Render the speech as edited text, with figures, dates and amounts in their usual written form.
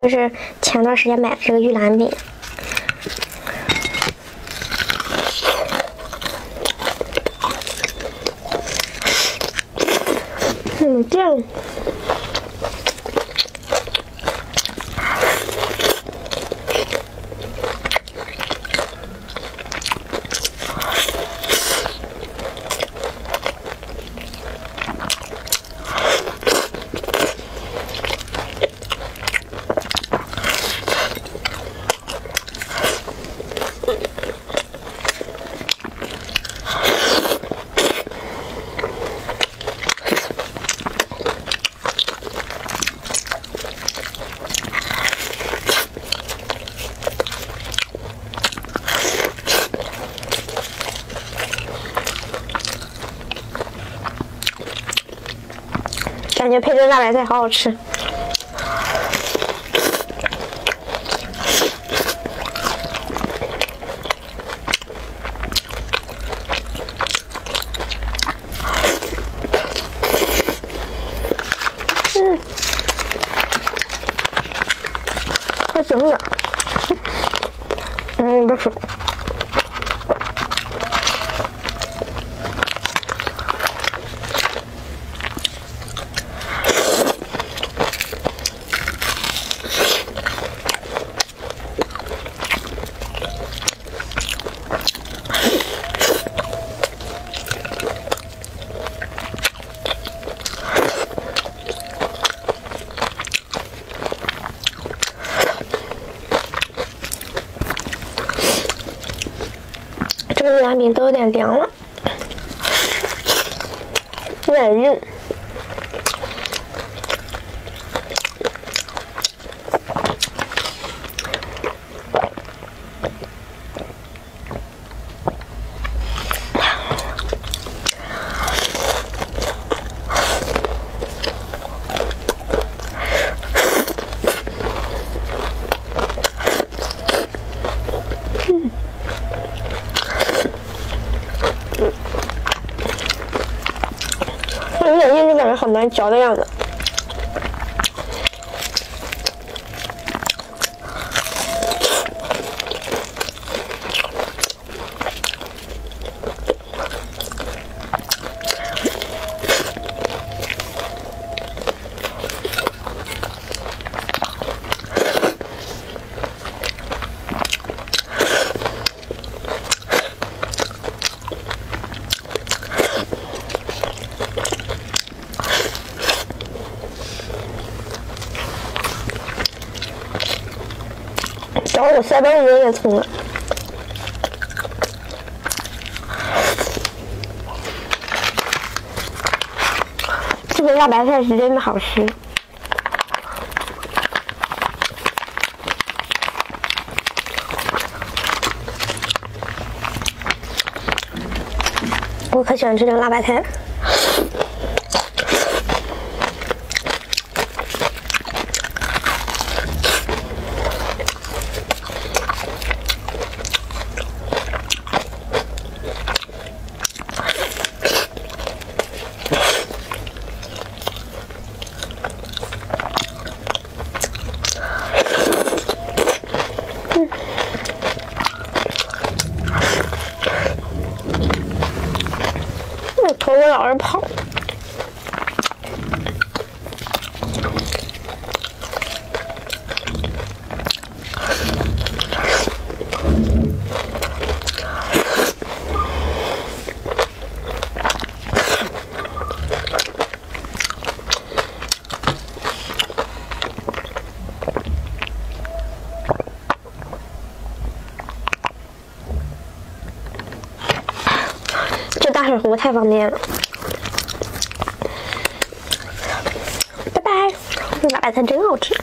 就是前段时间买的这个玉兰饼，很正。 感觉培根大白菜好好吃。 还行点，别吃。玉兰饼都有点凉了，有点硬。有点硬，就感觉很难嚼的样子。然后我腮帮子有点疼了。 这个大白菜是真的好吃。 我可喜欢吃这个辣白菜了。 我头发老是跑。 大水壶太方便了，拜拜！这白菜真好吃。